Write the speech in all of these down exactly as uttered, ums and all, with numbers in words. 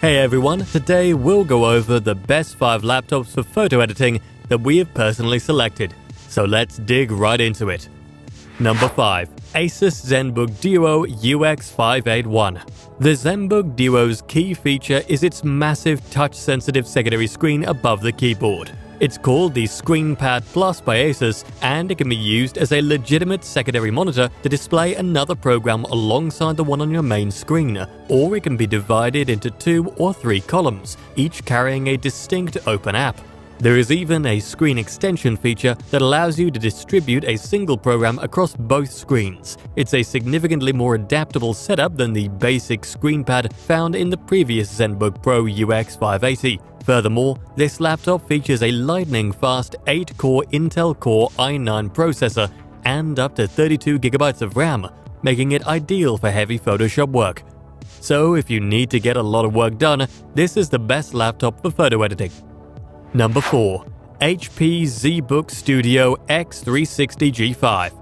Hey everyone, today we'll go over the best five laptops for photo editing that we have personally selected, so let's dig right into it. Number five. Asus ZenBook Duo U X five eighty-one. The ZenBook Duo's key feature is its massive touch-sensitive secondary screen above the keyboard. It's called the ScreenPad Plus by Asus, and it can be used as a legitimate secondary monitor to display another program alongside the one on your main screen, or it can be divided into two or three columns, each carrying a distinct open app. There is even a screen extension feature that allows you to distribute a single program across both screens. It's a significantly more adaptable setup than the basic ScreenPad found in the previous ZenBook Pro U X five eighty. Furthermore, this laptop features a lightning-fast eight-core Intel Core i nine processor and up to thirty-two gigabytes of RAM, making it ideal for heavy Photoshop work. So if you need to get a lot of work done, this is the best laptop for photo editing. Number four. H P Z Book Studio X three sixty G five.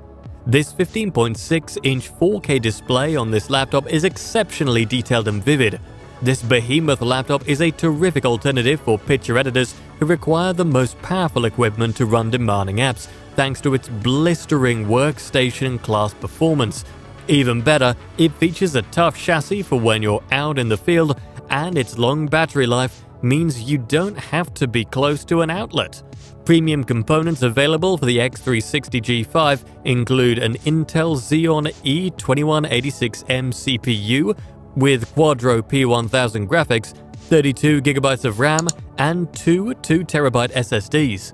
This fifteen point six inch four K display on this laptop is exceptionally detailed and vivid. This behemoth laptop is a terrific alternative for picture editors who require the most powerful equipment to run demanding apps, thanks to its blistering workstation-class performance. Even better, it features a tough chassis for when you're out in the field, and its long battery life means you don't have to be close to an outlet. Premium components available for the X three sixty G five include an Intel Xeon E twenty-one eighty-six M C P U with Quadro P one thousand graphics, thirty-two gigabytes of RAM, and two 2TB S S Ds.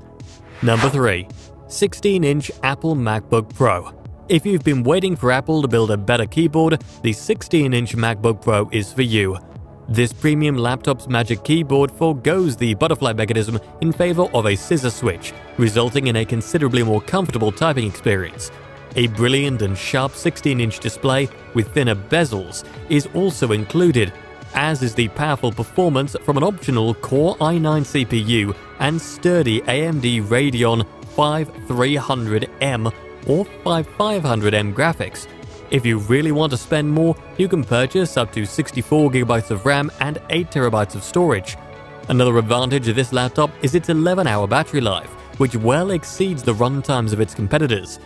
Number three. sixteen inch Apple MacBook Pro. If you've been waiting for Apple to build a better keyboard, the sixteen inch MacBook Pro is for you. This premium laptop's Magic Keyboard forgoes the butterfly mechanism in favor of a scissor switch, resulting in a considerably more comfortable typing experience. A brilliant and sharp sixteen inch display with thinner bezels is also included, as is the powerful performance from an optional Core i nine C P U and sturdy A M D Radeon fifty-three hundred M or fifty-five hundred M graphics. If you really want to spend more, you can purchase up to sixty-four gigabytes of RAM and eight terabytes of storage. Another advantage of this laptop is its eleven hour battery life, which well exceeds the run times of its competitors.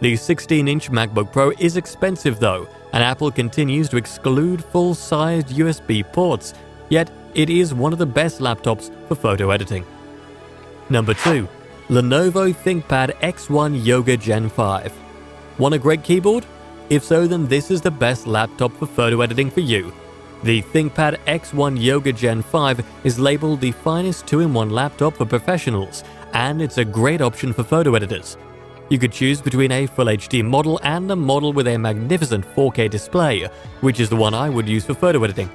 The sixteen inch MacBook Pro is expensive though, and Apple continues to exclude full-sized U S B ports, yet it is one of the best laptops for photo editing. Number two. Lenovo ThinkPad X one Yoga Gen five. Want a great keyboard? If so, then this is the best laptop for photo editing for you. The ThinkPad X one Yoga Gen five is labeled the finest two in one laptop for professionals, and it's a great option for photo editors. You could choose between a Full H D model and a model with a magnificent four K display, which is the one I would use for photo editing.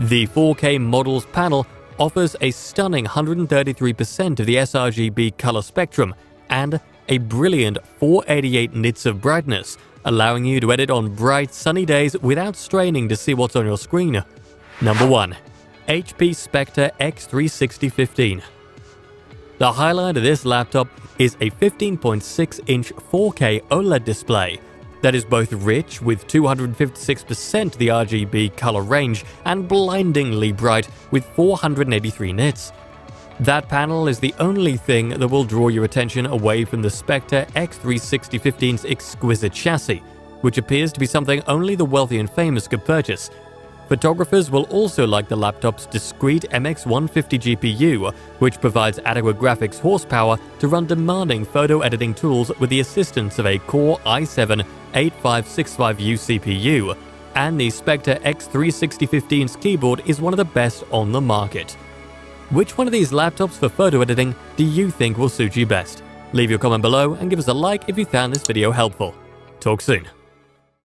The four K model's panel offers a stunning one hundred thirty-three percent of the sRGB color spectrum and a brilliant four hundred eighty-eight nits of brightness, allowing you to edit on bright, sunny days without straining to see what's on your screen. Number one. H P Spectre X three sixty fifteen. The highlight of this laptop is a fifteen point six inch four K OLED display that is both rich with two hundred fifty-six percent the R G B color range and blindingly bright with four hundred eighty-three nits. That panel is the only thing that will draw your attention away from the Spectre X three sixty fifteen's exquisite chassis, which appears to be something only the wealthy and famous could purchase. Photographers will also like the laptop's discreet M X one fifty G P U, which provides adequate graphics horsepower to run demanding photo editing tools with the assistance of a Core i seven eighty-five sixty-five U C P U, and the Spectre X three sixty fifteen's keyboard is one of the best on the market. Which one of these laptops for photo editing do you think will suit you best? Leave your comment below and give us a like if you found this video helpful. Talk soon.